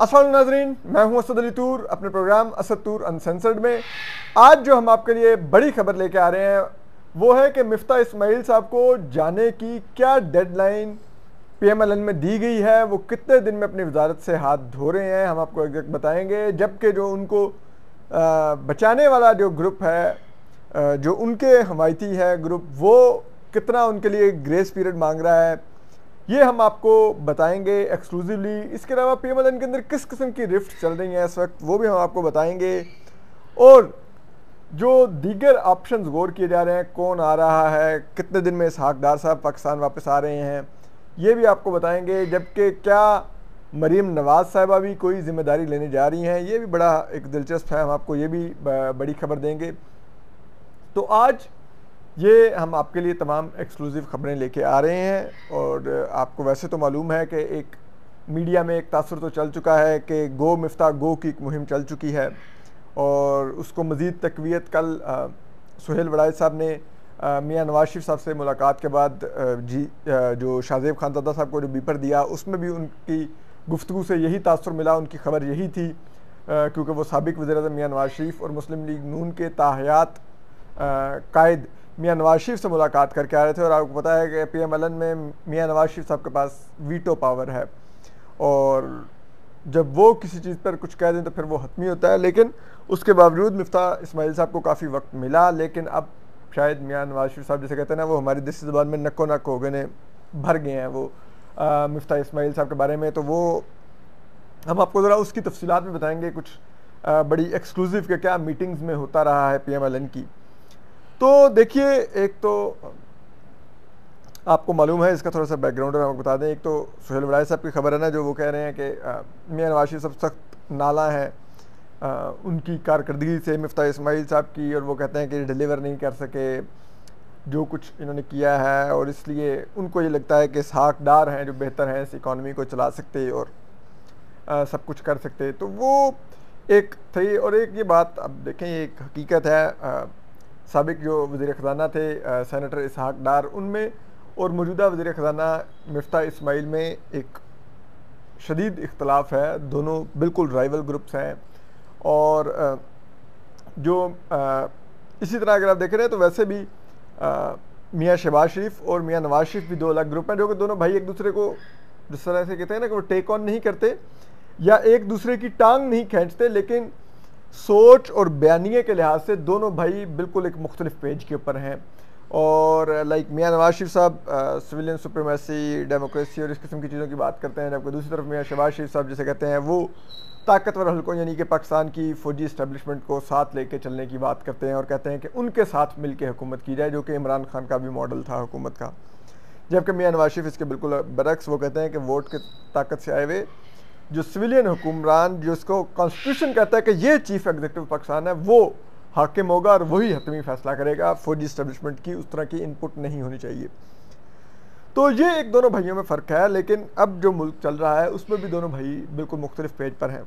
अस्सलाम नाज़रीन, मैं हूं असद अली टूर अपने प्रोग्राम असद टूर अनसेंसर्ड में। आज जो हम आपके लिए बड़ी खबर लेके आ रहे हैं वो है कि मिफ्ताह इस्माइल साहब को जाने की क्या डेडलाइन PMLN में दी गई है, वो कितने दिन में अपनी वजारत से हाथ धो रहे हैं हम आपको एग्जैक्ट बताएंगे। जबकि जो उनको बचाने वाला जो ग्रुप है, जो उनके हमायती है ग्रुप, वो कितना उनके लिए ग्रेस पीरियड मांग रहा है ये हम आपको बताएंगे एक्सक्लूसिवली। इसके अलावा PMLN के अंदर किस किस्म की रिफ्ट चल रही हैं इस वक्त वो भी हम आपको बताएंगे, और जो दीगर ऑप्शंस गौर किए जा रहे हैं, कौन आ रहा है, कितने दिन में इसहाक दार साहब पाकिस्तान वापस आ रहे हैं ये भी आपको बताएंगे। जबकि क्या मरीम नवाज़ साहिबा भी कोई ज़िम्मेदारी लेने जा रही हैं ये भी बड़ा एक दिलचस्प है, हम आपको ये भी बड़ी खबर देंगे। तो आज ये हम आपके लिए तमाम एक्सक्लूसिव ख़बरें लेके आ रहे हैं, और आपको वैसे तो मालूम है कि एक मीडिया में एक तासर तो चल चुका है कि गो मिफ्ता गो की एक मुहिम चल चुकी है, और उसको मज़ीद तकवीत कल सोहेल वड़ाग साहब ने मियां नवाज शरीफ साहब से मुलाकात के बाद जो शाहजेब खानज़ादा साहब को जो बीपर दिया उसमें भी उनकी गुफ्तगू से यही तासर मिला, उनकी खबर यही थी, क्योंकि वो साबिक वज़ीर-ए-आज़म मियां नवाज शरीफ और मुस्लिम लीग नून के ताहयात कायद मियां नवाज शरीफ से मुलाकात करके आ रहे थे। और आपको पता है कि PMLN में मियां नवाज शरीफ साहब के पास वीटो पावर है, और जब वो किसी चीज़ पर कुछ कह दें तो फिर वो हतमी होता है। लेकिन उसके बावजूद मिफ्ताह इस्माइल साहब को काफ़ी वक्त मिला, लेकिन अब शायद मियां नवाज शरीफ साहब, जैसे कहते हैं ना, वो हमारी देसी ज़बान में नक्को नक हो गए, भर गए हैं वो मिफ्ताह इस्माइल साहब के बारे में। तो वो हम आपको ज़रा उसकी तफसीलात भी बताएँगे कुछ बड़ी एक्सक्लूसिव के क्या मीटिंग्स में होता रहा है PMLN की। तो देखिए, एक तो आपको मालूम है, इसका थोड़ा सा बैकग्राउंड हम आपको बता दें। एक तो सोहेल वड़ाई साहब की खबर है ना, जो वो कह रहे हैं कि मियां नवाज शरीफ साहब सख्त नाला हैं उनकी कारकर्दगी से मिफ्ताह इस्माइल साहब की, और वो कहते हैं कि डिलीवर नहीं कर सके जो कुछ इन्होंने किया है, और इसलिए उनको ये लगता है कि इसहाक डार हैं जो बेहतर हैं इस इकॉनमी को चला सकते और सब कुछ कर सकते। तो वो एक थी, और एक ये बात अब देखें, एक हकीकत है, साबिक जो वज़ीर ख़जाना थे सेनेटर इसहाक डार उनमें और मौजूदा वज़ीर ख़जाना मिफ्ताह इस्माइल में एक शदीद इख्तलाफ है। दोनों बिल्कुल राइवल ग्रुप्स हैं, और जो इसी तरह अगर आप देख रहे हैं तो वैसे भी मियां शहबाज शरीफ और मियां नवाज शरीफ भी दो अलग ग्रुप हैं, जो कि दोनों भाई एक दूसरे को जिस तरह से कहते हैं ना कि वो टेक ऑन नहीं करते या एक दूसरे की टांग नहीं खींचते, लेकिन सोच और बयानिए के लिहाज से दोनों भाई बिल्कुल एक मुख्तलिफ पेज के ऊपर हैं। और लाइक मियां नवाज शरीफ साहब सिविलियन सुप्रीमेसी, डेमोक्रेसी और इस किस्म की चीज़ों की बात करते हैं, जबकि दूसरी तरफ मियां शहबाज शरीफ साहब जिसे कहते हैं वो ताकतवर हल्कों यानी कि पाकिस्तान की फ़ौजी इस्टेबलिशमेंट को साथ लेके चलने की बात करते हैं, और कहते हैं कि उनके साथ मिल के हुकूमत की जाए, जो कि इमरान खान का भी मॉडल था हुकूमत का। जबकि मियां नवाज शरीफ इसके बिल्कुल बरक्स, वो कहते हैं कि वोट की ताकत से आए हुए जो सिविलियन हुक्मरान जिसको कॉन्स्टिट्यूशन कहता है कि ये चीफ़ एग्जीक्यूटिव पाकिस्तान है, वो हाकिम होगा और वही हतमी फैसला करेगा, फौजी इस्टेबलिशमेंट की उस तरह की इनपुट नहीं होनी चाहिए। तो ये एक दोनों भाइयों में फ़र्क है, लेकिन अब जो मुल्क चल रहा है उसमें भी दोनों भाई बिल्कुल मुख्तलिफ पेज पर हैं।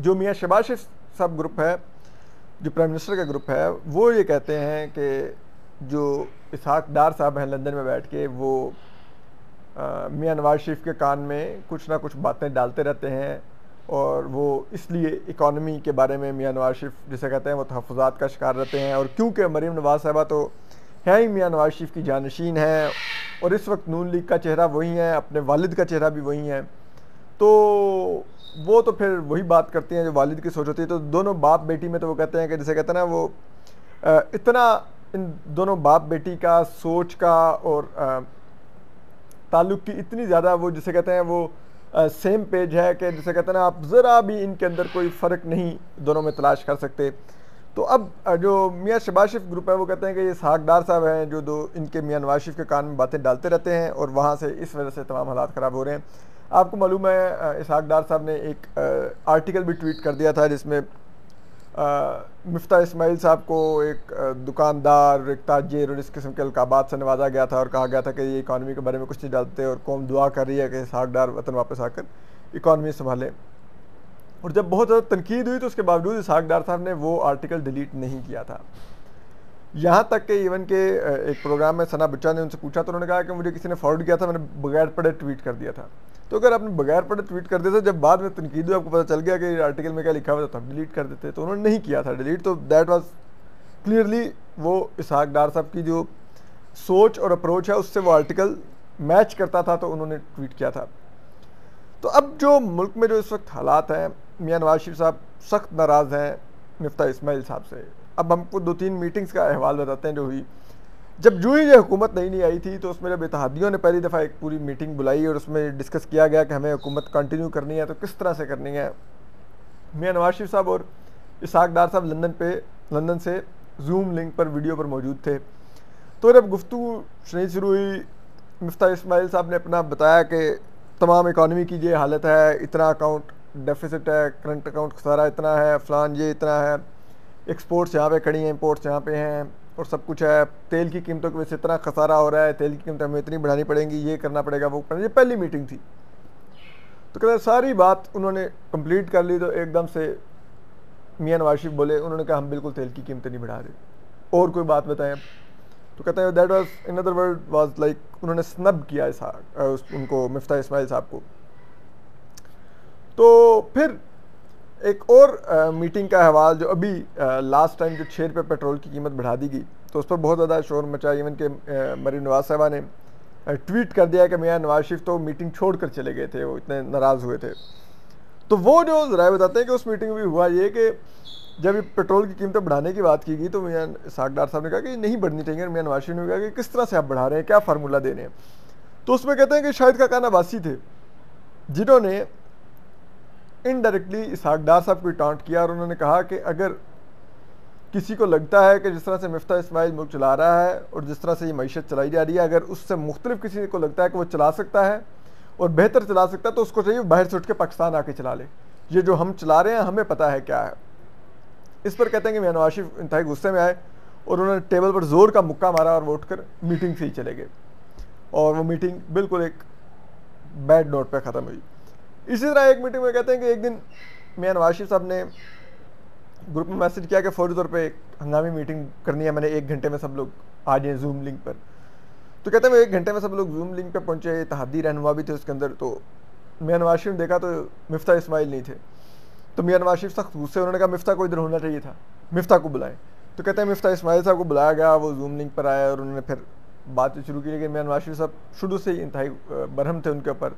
जो मियां शहबाज शरीफ साहब ग्रुप है, जो प्राइम मिनिस्टर का ग्रुप है, वो ये कहते हैं कि जो इसहाक डार साहब हैं लंदन में बैठ के, वो मियां नवाज शरीफ के कान में कुछ ना कुछ बातें डालते रहते हैं, और वो इसलिए इकॉनमी के बारे में मियां नवाज शरीफ जिसे कहते हैं वो तहफ़ुज़ात का शिकार रहते हैं। और क्योंकि मरीम नवाज साहिबा तो हैं ही मियां नवाज शरीफ की जानशीन हैं, और इस वक्त नून लीग का चेहरा वही है, अपने वालिद का चेहरा भी वही है, तो वो तो फिर वही बात करती हैं जो वालिद की सोच होती है। तो दोनों बाप बेटी में तो वो कहते हैं कि जिसे कहते हैं ना, वो इतना इन दोनों बाप बेटी का सोच का और ताल्लुक़ की इतनी ज़्यादा वो जिसे कहते हैं वो सेम पेज है कि जिसे कहते हैं आप ज़रा भी इनके अंदर कोई फ़र्क नहीं दोनों में तलाश कर सकते। तो अब जो मियां शहबाज शरीफ ग्रुप है वो कहते हैं कि ये इसहाक डार साहब हैं जो दो इनके मियां नवाज शरीफ के कान में बातें डालते रहते हैं, और वहाँ से इस वजह से तमाम हालात ख़राब हो रहे हैं। आपको मालूम है इसहाक डार साहब ने एक आर्टिकल भी ट्वीट कर दिया था जिसमें मिफ्ताह इस्माइल साहब को एक दुकानदार, एक ताजिर और इस किस्म के अलकाबात से नवाजा गया था, और कहा गया था कि ये इकॉनमी के बारे में कुछ नहीं डालते और कौम दुआ कर रही है कि इसहाक डार वतन वापस आकर इकॉनमी संभालें। और जब बहुत ज़्यादा तनकीद हुई तो उसके बावजूद इसहाक डार साहब ने वो आर्टिकल डिलीट नहीं किया था। यहाँ तक कि इवन के एक प्रोग्राम में सना बुच्चा ने उनसे पूछा तो उन्होंने कहा कि मुझे किसी ने फॉरवर्ड किया था, मैंने बगैर पढ़े ट्वीट कर दिया था। तो अगर आपने बगैर पढ़े ट्वीट कर देते, जब बाद में तनकीद हुई आपको पता चल गया कि आर्टिकल में क्या लिखा हुआ था, तब डिलीट कर देते, तो उन्होंने नहीं किया था डिलीट। तो दैट वाज क्लियरली वो इसहाक डार साहब की जो सोच और अप्रोच है उससे वो आर्टिकल मैच करता था, तो उन्होंने ट्वीट किया था। तो अब जो मुल्क में जो इस वक्त हालात हैं, मियाँ नवाज शरीफ साहब सख्त नाराज़ हैं मिफ्ताह इस्माइल साहब से। अब हमको दो तीन मीटिंग्स का अहवाल बताते हैं जो हुई। जब जो ही ये हुकूमत नई नहीं आई थी तो उसमें जब इत्तेहादियों ने पहली दफ़ा एक पूरी मीटिंग बुलाई और उसमें डिस्कस किया गया कि हमें हुकूमत कंटिन्यू करनी है तो किस तरह से करनी है। मियाँ नवाज शरीफ साहब और इसहाक डार साहब लंदन से जूम लिंक पर वीडियो पर मौजूद थे। तो जब गुफ्तगू शुरू हुई, मिफ्ताह इस्माइल साहब ने अपना बताया कि तमाम इकॉनमी की ये हालत है, इतना अकाउंट डेफिसिट है, करंट अकाउंट खसारा इतना है, फ़लान ये इतना है, एक्सपोर्ट्स यहाँ पे खड़ी हैं, इंपोर्ट्स यहाँ पे हैं और सब कुछ है, तेल की कीमतों की वजह से इतना खसारा हो रहा है, तेल की कीमत हमें इतनी बढ़ानी पड़ेंगी, ये करना पड़ेगा, वो करना। ये पहली मीटिंग थी। तो कहते सारी बात उन्होंने कंप्लीट कर ली तो एकदम से मियाँ नवाज शरीफ बोले, उन्होंने कहा हम बिल्कुल तेल की कीमतें नहीं बढ़ा रहे, और कोई बात बताएं। तो कहते हैं that was in other word was like उन्होंने स्नब किया उनको मिफ्ताह इस्माइल साहब को। तो फिर एक और मीटिंग का अहवाल जो अभी लास्ट टाइम जो 6 रुपये पेट्रोल की कीमत बढ़ा दी गई तो उस पर बहुत ज़्यादा शोर मचा। इवन के मरीम नवाज साहबा ने ट्वीट कर दिया कि मियाँ नवाज शरीफ तो मीटिंग छोड़कर चले गए थे, वो इतने नाराज़ हुए थे। तो वो जो ज़रा बताते हैं कि उस मीटिंग में भी हुआ ये कि जब पेट्रोल की कीमतें बढ़ाने की बात की गई तो मियाँ इसहाक डार साहब ने कहा कि नहीं बढ़नी चाहिए, और मियाँ नवाज शरीफ ने कहा कि किस तरह से आप बढ़ा रहे हैं, क्या फार्मूला दे रहे हैं। तो उसमें कहते हैं कि शायद काका नवासी थे जिन्होंने इनडायरेक्टली इसहाक डार साहब को टांट किया और उन्होंने कहा कि अगर किसी को लगता है कि जिस तरह से मिफ्ताह इस्माइल मुल्क चला रहा है और जिस तरह से ये मईशत चलाई जा रही है, अगर उससे मुख्तलिफ किसी को लगता है कि वो चला सकता है और बेहतर चला सकता है तो उसको चाहिए बाहर से उठ के पाकिस्तान आके चला ले, ये जो हम चला रहे हैं हमें पता है क्या है। इस पर कहते हैं कि मियाँ नवाज शरीफ इंतहाई गुस्से में आए और उन्होंने टेबल पर ज़ोर का मुक्का मारा और वो उठकर मीटिंग से ही चले गए और वो मीटिंग बिल्कुल एक बैड नोट पर ख़त्म हुई। इसी तरह एक मीटिंग में कहते हैं कि एक दिन मियाँ नवाज शरीफ साहब ने ग्रुप में मैसेज किया कि फौरी तौर पे एक हंगामी मीटिंग करनी है, मैंने 1 घंटे में सब लोग आ जाएँ जूम लिंक पर। तो कहते हैं 1 घंटे में सब लोग जूम लिंक पर पहुँचे, तहदी रहनुमा भी थे उसके अंदर। तो मियाँ नवाज शरीफ ने देखा तो मिफ्ताह इस्माइल नहीं थे। तो मियाँ नवाज शरीफ सख्त गुस्से, उन्होंने कहा मिफ्ताह को इधर होना चाहिए था, मिफ्ताह को बुलाएं। तो कहते हैं मिफ्ताह इस्माइल साहब को बुलाया गया, वो जूम लिंक पर आए और उन्होंने फिर बातचीत शुरू की, लेकिन मियाँ नवाज शरीफ साहब शुरू से ही इंतहाई बरहम थे उनके ऊपर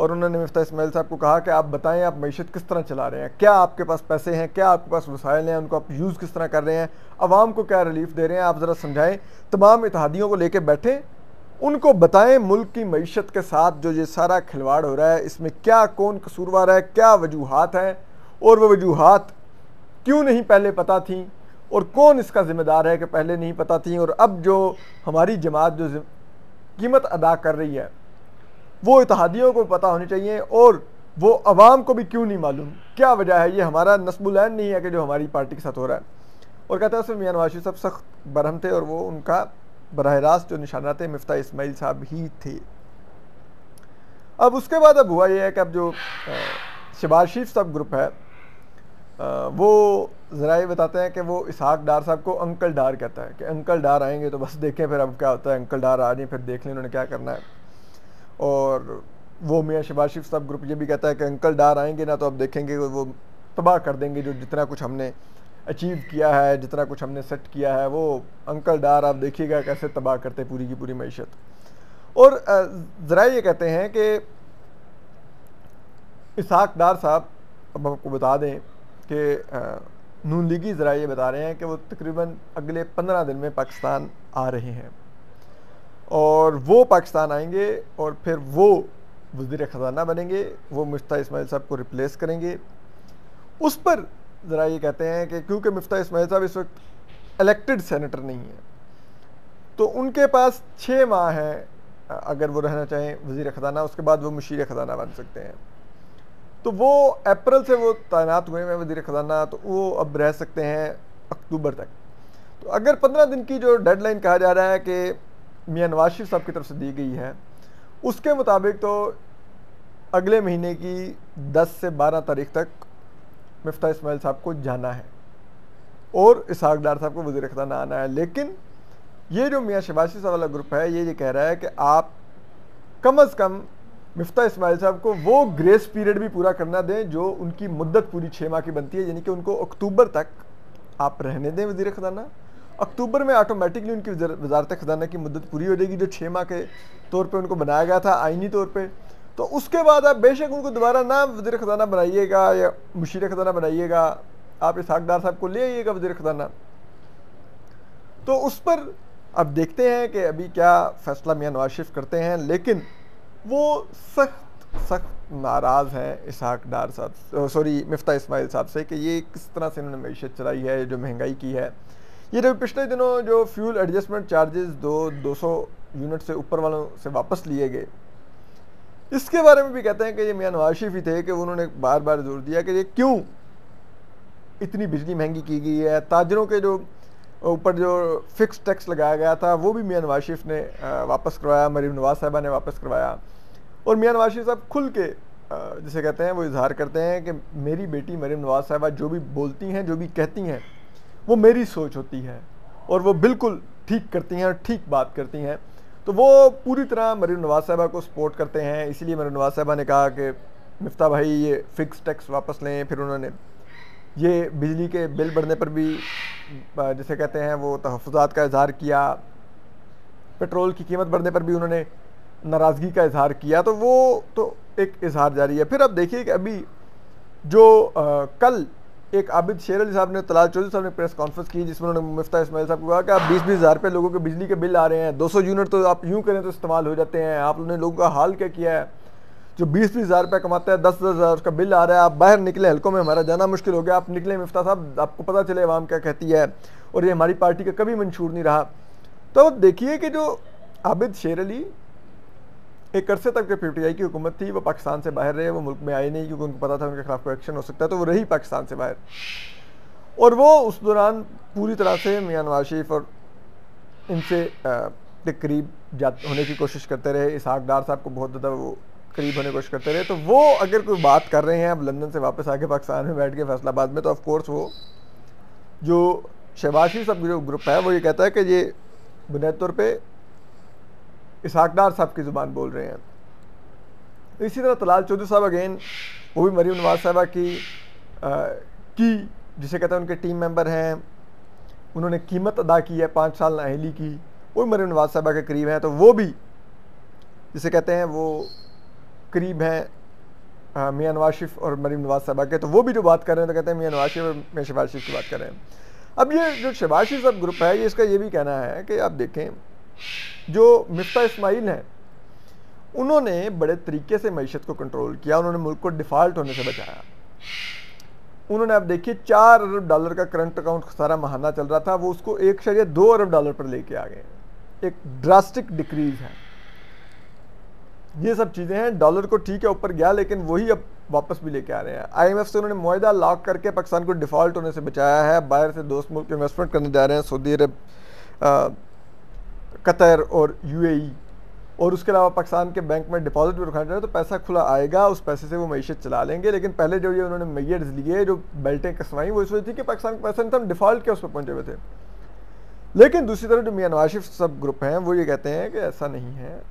और उन्होंने मिफ्ताह इस्माइल साहब को कहा कि आप बताएं आप मईशत किस तरह चला रहे हैं, क्या आपके पास पैसे हैं, क्या आपके पास वसाइल हैं, उनको आप यूज़ किस तरह कर रहे हैं, आवाम को क्या रिलीफ दे रहे हैं, आप ज़रा समझाएं। तमाम इत्तेहादियों को लेके बैठें, उनको बताएं मुल्क की मईशत के साथ जो ये सारा खिलवाड़ हो रहा है इसमें क्या कौन कसूरवार है, क्या वजूहात हैं और वह वजूहात क्यों नहीं पहले पता थीं और कौन इसका ज़िम्मेदार है कि पहले नहीं पता थी और अब जो हमारी जमात जो कीमत अदा कर रही है वो इत्तेहादियों को पता होनी चाहिए और वो आवाम को भी क्यों नहीं मालूम, क्या वजह है, ये हमारा नस्बुलैन नहीं है कि जो हमारी पार्टी के साथ हो रहा है। और कहते हैं उसमें मियाँ नवाज शरीफ साहब सख्त बरहम थे और वो उनका बराह रास्त जो निशाना थे मिफ्ताह इस्माइल साहब ही थे। अब उसके बाद अब हुआ यह है कि अब जो शहबाज शरीफ साहब ग्रुप है वो ज़रा ये बताते हैं कि वो इसहाक डार साहब को अंकल डार कहता है कि अंकल डार आएंगे तो बस देखें फिर अब क्या होता है, अंकल डार आ रही फिर देख लें उन्होंने क्या करना है। और वो मियाँ शहबाज शरीफ साहब ग्रुप ये भी कहता है कि अंकल डार आएंगे ना तो अब देखेंगे वो तबाह कर देंगे जो जितना कुछ हमने अचीव किया है, जितना कुछ हमने सेट किया है, वो अंकल डार आप देखिएगा कैसे तबाह करते पूरी की पूरी मईशत। और ज़रा ये कहते हैं कि इसहाक डार साहब अब आपको बता दें कि नून लीगी ज़रा ये बता रहे हैं कि वो तकरीबन अगले 15 दिन में पाकिस्तान आ रहे हैं और वो पाकिस्तान आएंगे और फिर वो वज़ीर ख़जाना बनेंगे, वो मिफ्ताह इस्माइल साहब को रिप्लेस करेंगे। उस पर ज़रा ये कहते हैं कि क्योंकि मिफ्ताह इस्माइल साहब इस वक्त इलेक्टेड सेनेटर नहीं हैं तो उनके पास 6 माह हैं, अगर वो रहना चाहें वज़ीर ख़जाना, उसके बाद वो मुशीर ख़जाना बन सकते हैं। तो वो अप्रैल से वो तैनात हुए हैं वज़ीर ख़जाना, तो वो अब रह सकते हैं अक्टूबर तक। तो अगर 15 दिन की जो डेडलाइन कहा जा रहा है कि मियाँ नवाज शरीफ साहब की तरफ से दी गई है, उसके मुताबिक तो अगले महीने की 10 से 12 तारीख तक मिफ्ताह इस्माइल साहब को जाना है और इसहाक डार साहब को वज़ीर ख़जाना आना है। लेकिन ये जो मियाँ शहबाज शरीफ साहब वाला ग्रुप है ये कह रहा है कि आप कम अज़ कम मिफ्ता इस्माइल साहब को वो ग्रेस पीरियड भी पूरा करना दें जो उनकी मुद्दत पूरी 6 माह की बनती है, यानी कि उनको अक्टूबर तक आप रहने दें वज़ीर ख़जाना। अक्टूबर में ऑटोमेटिकली उनकी वजारत ख़जाना की मुद्दत पूरी हो जाएगी जो 6 माह के तौर पे उनको बनाया गया था आइनी तौर पे। तो उसके बाद आप बेशक उनको दोबारा ना वज़ीर ख़जाना बनाइएगा या मुशीर ख़जाना बनाइएगा, आप इसहाक़ डार साहब को ले आइएगा वज़ीर ख़जाना। तो उस पर अब देखते हैं कि अभी क्या फ़ैसला मियाँ नवाज़ शरीफ करते हैं, लेकिन वो सख्त सख्त नाराज़ हैं इसहाक़ डार साहब सॉरी मिफ्ता इस्माइल साहब से कि ये किस तरह से इन्होंने मीशत चलाई है, जो महंगाई की है। ये जो पिछले दिनों जो फ्यूल एडजस्टमेंट चार्जेस 200 यूनिट से ऊपर वालों से वापस लिए गए, इसके बारे में भी कहते हैं कि ये मियाँ नवाज़ शरीफ ही थे कि उन्होंने बार बार जोर दिया कि ये क्यों इतनी बिजली महंगी की गई है। ताजरों के जो ऊपर जो फिक्स टैक्स लगाया गया था वो भी मियाँ नवाज़ शरीफ ने वापस करवाया, मरीम नवाज़ साहिबा ने वापस करवाया। और मियाँ नवाज़ शरीफ साहब खुल के जिसे कहते हैं वो इजहार करते हैं कि मेरी बेटी मरीम नवाज़ साहिबा जो भी बोलती हैं, जो भी कहती हैं, वो मेरी सोच होती है और वो बिल्कुल ठीक करती हैं और ठीक बात करती हैं। तो वो पूरी तरह मरीम नवाज़ साहिबा को सपोर्ट करते हैं। इसीलिए मरीम नवाज़ साहिबा ने कहा कि मिफ्ता भाई ये फ़िक्स टैक्स वापस लें, फिर उन्होंने ये बिजली के बिल बढ़ने पर भी जिसे कहते हैं वो तहफ़्फ़ुज़ात का इजहार किया, पेट्रोल की कीमत बढ़ने पर भी उन्होंने नाराज़गी का इजहार किया। तो वो तो एक इजहार जारी है। फिर आप देखिए कि अभी जो कल एक आबिद शेर अली साहब ने, तलाल चौधरी साहब ने प्रेस कॉन्फ्रेंस की जिसमें उन्होंने मिफ्ता इस्माइल साहब को कहा कि आप 20-20 हज़ार रुपये लोगों के बिजली के बिल आ रहे हैं, 200 यूनिट तो आप यूँ करें तो इस्तेमाल हो जाते हैं, आप लोगों ने लोगों का हाल क्या किया है। जो 20-20 हज़ार रुपये कमाता है 10-10 हज़ार उसका बिल आ रहा है, आप बाहर निकले, हल्कों में हमारा जाना मुश्किल हो गया, आप निकले मिफ्ता साहब, आपको पता चले आवाम क्या कहती है और ये हमारी पार्टी का कभी मंशूर नहीं रहा। तो अब देखिए कि जो आबिद शेर अली एक अरसे तक जो पीटीआई की हुकूमत थी वो पाकिस्तान से बाहर रहे, वो मुल्क में आए नहीं क्योंकि उनको पता था उनके खिलाफ कोई एक्शन हो सकता है, तो वो रही पाकिस्तान से बाहर। और वो उस दौरान पूरी तरह से मियाँ नवाज़ शरीफ और इनसे करीब होने की कोशिश करते रहे, इसहाक़ डार साहब को बहुत ज़्यादा वो करीब होने की कोशिश करते रहे। तो वो अगर कोई बात कर रहे हैं अब लंदन से वापस आके पाकिस्तान में बैठ के फैसलाबाद में, तो ऑफकोर्स वो जो शहबाज शरीफ साहब जो ग्रुप है वो ये कहता है कि ये बुनियादी तौर पर इसहाक़ डार साहब की ज़ुबान बोल रहे हैं। इसी तरह तलाल चौधरी साहब अगेन वो भी मरीम नवाज़ साहबा की जिसे कहते हैं उनके टीम मेंबर हैं, उन्होंने कीमत अदा की है 5 साल नाअहली की, वो मरीम नवाज़ साहबा के करीब हैं, तो वो भी जिसे कहते हैं वो करीब हैं मियाँ नवाज़ शरीफ और मरीम नवाज़ साहबा के। तो वो भी जो बात कर रहे हैं तो कहते हैं मियाँ नवाज़ शरीफ और मियाँ शहबाज शरीफ की बात कर रहे हैं। अब ये जो शहबाज शरीफ साहब ग्रुप है ये इसका ये भी कहना है कि आप देखें जो मिफ्ता इस्माइल हैं उन्होंने बड़े तरीके से मईशत को कंट्रोल किया, उन्होंने मुल्क को डिफ़ॉल्ट होने से बचाया। उन्होंने आप देखिए $4 अरब का करंट अकाउंट खसारा माहाना चल रहा था, वो उसको $1.2 अरब पर लेके आ गए, एक ड्रास्टिक डिक्रीज है। ये सब चीज़ें हैं, डॉलर को ठीक है ऊपर गया लेकिन वही अब वापस भी लेके आ रहे हैं। IMF से उन्होंने मुआहदा लॉक करके पाकिस्तान को डिफ़ॉल्ट होने से बचाया है। बाहर से दोस्त मुल्क इन्वेस्टमेंट करने जा रहे हैं, सऊदी अरब, कतर और UAE, और उसके अलावा पाकिस्तान के बैंक में डिपॉजिट भी रखा जाए तो पैसा खुला आएगा, उस पैसे से वो मीशत चला लेंगे। लेकिन पहले जो ये उन्होंने मेयर्स लिए, जो बेल्टें कसवाई, वो इस वजह थी कि पाकिस्तान का पैसा नहीं था, हम डिफ़ॉल्ट के उस पर पहुँचे हुए थे। लेकिन दूसरी तरफ जो मियाँ नवाज़ शरीफ सब ग्रुप हैं वो ये कहते हैं कि ऐसा नहीं है।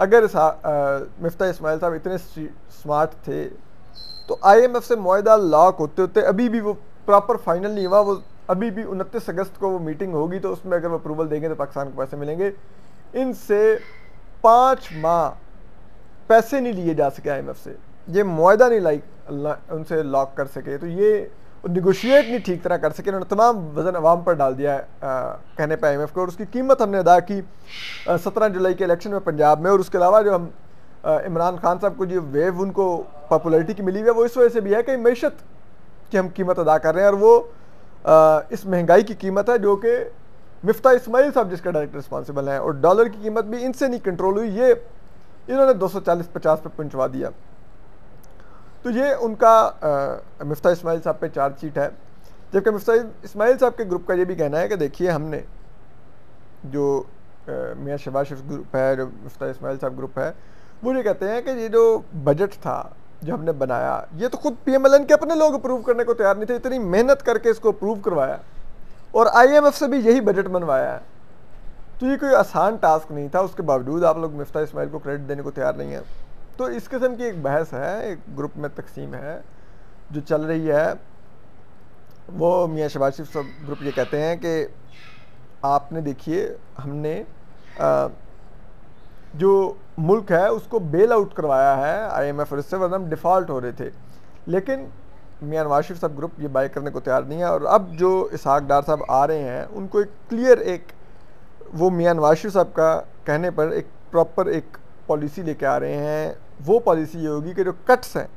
अगर मिफ्ता इस्माइल साहब इतने स्मार्ट थे तो IMF से मुआहदा लॉक होते होते, अभी भी वो प्रॉपर फाइनल नहीं हुआ, वो अभी भी 29 अगस्त को वो मीटिंग होगी, तो उसमें अगर वो अप्रूवल देंगे तो पाकिस्तान को पैसे मिलेंगे। इनसे 5 माह पैसे नहीं लिए जा सके IMF से, ये मुआहदा नहीं उनसे लॉक कर सके, तो ये निगोशिएट नहीं ठीक तरह कर सके। उन्होंने तमाम वजन अवाम पर डाल दिया है कहने पर IMF को, और उसकी कीमत हमने अदा की 17 जुलाई के इलेक्शन में पंजाब में। और उसके अलावा जो हम इमरान खान साहब को जो वेव उनको पॉपुलरिटी की मिली हुई है वो इस वजह से भी है कि मीशत की हम कीमत अदा कर रहे हैं, और वो इस महंगाई की कीमत है जो कि मिफ्ता इस्माइल साहब जिसका डायरेक्ट रिस्पॉन्सिबल है। और डॉलर की कीमत भी इनसे नहीं कंट्रोल हुई, ये इन्होंने 240-50 पे पहुंचवा दिया। तो ये उनका मिफ्ता इस्माइल साहब पे चार्जशीट है। जबकि मिफ्ता इस्माइल साहब के ग्रुप का ये भी कहना है कि देखिए हमने जो मियाँ शहबाज शरीफ ग्रुप है, जो मिफ्ता इस्माइल साहब ग्रुप है, वो ये कहते हैं कि ये जो बजट था जो हमने बनाया, ये तो खुद PMLN के अपने लोग अप्रूव करने को तैयार नहीं थे, इतनी मेहनत करके इसको अप्रूव करवाया, और IMF से भी यही बजट बनवाया है। तो ये कोई आसान टास्क नहीं था, उसके बावजूद आप लोग मिफ्ताह इस्माइल को क्रेडिट देने को तैयार नहीं है। तो इस किस्म की एक बहस है, एक ग्रुप में तकसीम है जो चल रही है। वो मियाँ शहबाज शरीफ सब ग्रुप ये कहते हैं कि आपने देखिए हमने जो मुल्क है उसको बेल आउट करवाया है IMF, और इससे वरना हम डिफ़ॉल्ट हो रहे थे, लेकिन मियाँ नवाज शरीफ सब ग्रुप ये बाय करने को तैयार नहीं है। और अब जो इसहाक डार साहब आ रहे हैं उनको एक क्लियर एक वो मियाँ नवाज शरीफ साहब का कहने पर एक प्रॉपर एक पॉलिसी लेके आ रहे हैं। वो पॉलिसी ये होगी कि जो कट्स हैं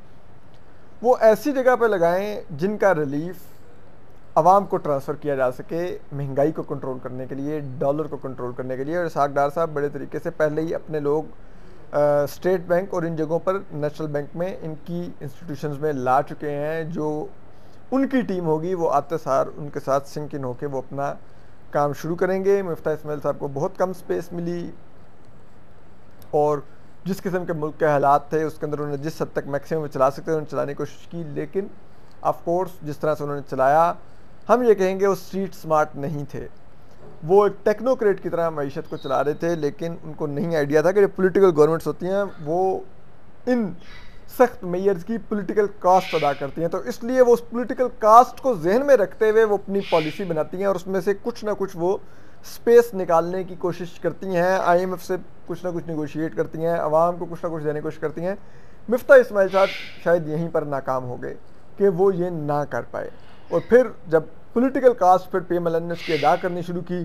वो ऐसी जगह पर लगाएं जिनका रिलीफ आवाम को ट्रांसफ़र किया जा सके, महंगाई को कंट्रोल करने के लिए, डॉलर को कंट्रोल करने के लिए। और इसहाक डार साहब बड़े तरीके से पहले ही अपने लोग स्टेट बैंक और इन जगहों पर नेशनल बैंक में इनकी इंस्टीट्यूशंस में ला चुके हैं। जो उनकी टीम होगी वो आते सार उनके साथ सिंक इन होकर वो अपना काम शुरू करेंगे। मिफ्ताह इस्माइल साहब को बहुत कम स्पेस मिली और जिस किस्म के मुल्क के हालात थे उसके अंदर उन्होंने जिस हद तक मैक्सिमम चला सकते थे उन्होंने चलाने की कोशिश की, लेकिन ऑफकोर्स जिस तरह से उन्होंने चलाया हम ये कहेंगे वो स्ट्रीट स्मार्ट नहीं थे। वो एक टेक्नोक्रेट की तरह मईशत को चला रहे थे, लेकिन उनको नहीं आइडिया था कि जो पॉलिटिकल गवर्नमेंट्स होती हैं वो इन सख्त मेयर्स की पॉलिटिकल कास्ट अदा करती हैं। तो इसलिए वो उस पॉलिटिकल कास्ट को जहन में रखते हुए वो अपनी पॉलिसी बनाती हैं और उसमें से कुछ ना कुछ वो स्पेस निकालने की कोशिश करती हैं, IMF से कुछ ना कुछ निगोशिएट करती हैं, आवाम को कुछ ना कुछ देने की कोशिश करती हैं। मिफ्ताह इस्माइल साहब शायद यहीं पर नाकाम हो गए कि वो ये ना कर पाए। और फिर जब पॉलिटिकल कास्ट फिर PMLN ने उसकी अदा करनी शुरू की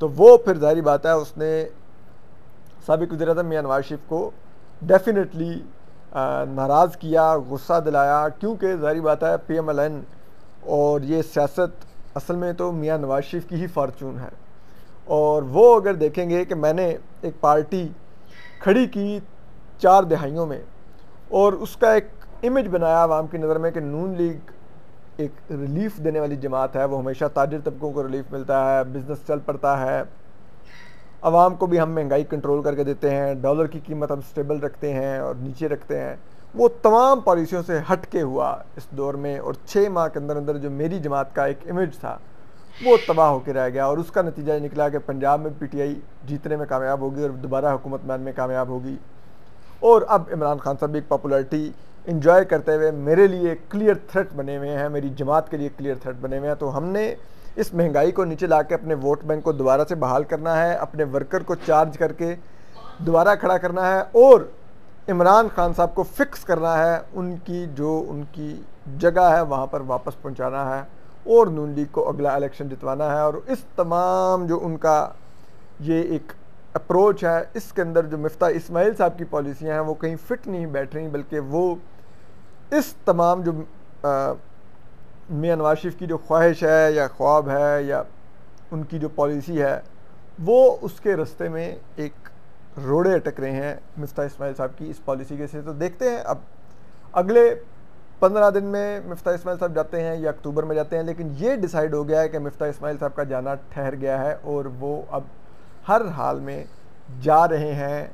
तो वो फिर जाहिर बात है उसने साबिक वज़ीर-ए-आज़म मियां नवाज शरीफ को डेफिनेटली नाराज़ किया, गुस्सा दिलाया, क्योंकि जाहिर बात है PMLN और ये सियासत असल में तो मियां नवाज शरीफ की ही फार्चून है। और वो अगर देखेंगे कि मैंने एक पार्टी खड़ी की 4 दहाइयों में और उसका एक इमेज बनाया आवाम की नज़र में कि नून लीग एक रिलीफ देने वाली जमात है, वो हमेशा ताजिर तबकों को रिलीफ मिलता है, बिज़नेस चल पड़ता है, आवाम को भी हम महंगाई कंट्रोल करके देते हैं, डॉलर की कीमत हम स्टेबल रखते हैं और नीचे रखते हैं। वो तमाम पॉलिसियों से हट के हुआ इस दौर में, और 6 माह के अंदर अंदर जो मेरी जमात का एक इमेज था वो तबाह होकर रह गया। और उसका नतीजा निकला कि पंजाब में PTI जीतने में कामयाब होगी और दोबारा हुकूमत बनाने में कामयाब होगी। और अब इमरान खान साहब एक पॉपुलैरिटी इंजॉय करते हुए मेरे लिए क्लियर थ्रेट बने हुए हैं, मेरी जमात के लिए क्लियर थ्रेट बने हुए हैं। तो हमने इस महंगाई को नीचे लाके अपने वोट बैंक को दोबारा से बहाल करना है, अपने वर्कर को चार्ज करके दोबारा खड़ा करना है और इमरान खान साहब को फिक्स करना है, उनकी जो उनकी जगह है वहाँ पर वापस पहुँचाना है और नून लीग को अगला इलेक्शन जितवाना है। और इस तमाम जो उनका ये एक अप्रोच है इसके अंदर जो मिफ्ताह इस्माइल साहब की पॉलिसियाँ हैं वो कहीं फिट नहीं बैठ रही, बल्कि वो इस तमाम जो मियां नवाज शरीफ की जो ख्वाहिश है या ख्वाब है या उनकी जो पॉलिसी है वो उसके रास्ते में एक रोड़े अटक रहे हैं मिफ्ताह इस्माइल साहब की इस पॉलिसी के से। तो देखते हैं अब अगले 15 दिन में मिफ्ताह इस्माइल साहब जाते हैं या अक्टूबर में जाते हैं, लेकिन ये डिसाइड हो गया है कि मिफ्ताह इस्माइल साहब का जाना ठहर गया है और वो अब हर हाल में जा रहे हैं।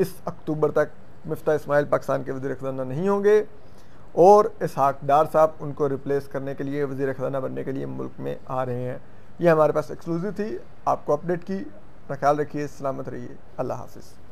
इस अक्टूबर तक मिफ्ताह इस्माइल पाकिस्तान के वज़ीर ख़ज़ाना नहीं होंगे और इसहाक डार साहब उनको रिप्लेस करने के लिए वज़ीर ख़ज़ाना बनने के लिए मुल्क में आ रहे हैं। ये हमारे पास एक्सक्लूसिव थी, आपको अपडेट की। अपना ख्याल रखिए, सलामत रहिए, अल्लाह हाफ़िज़।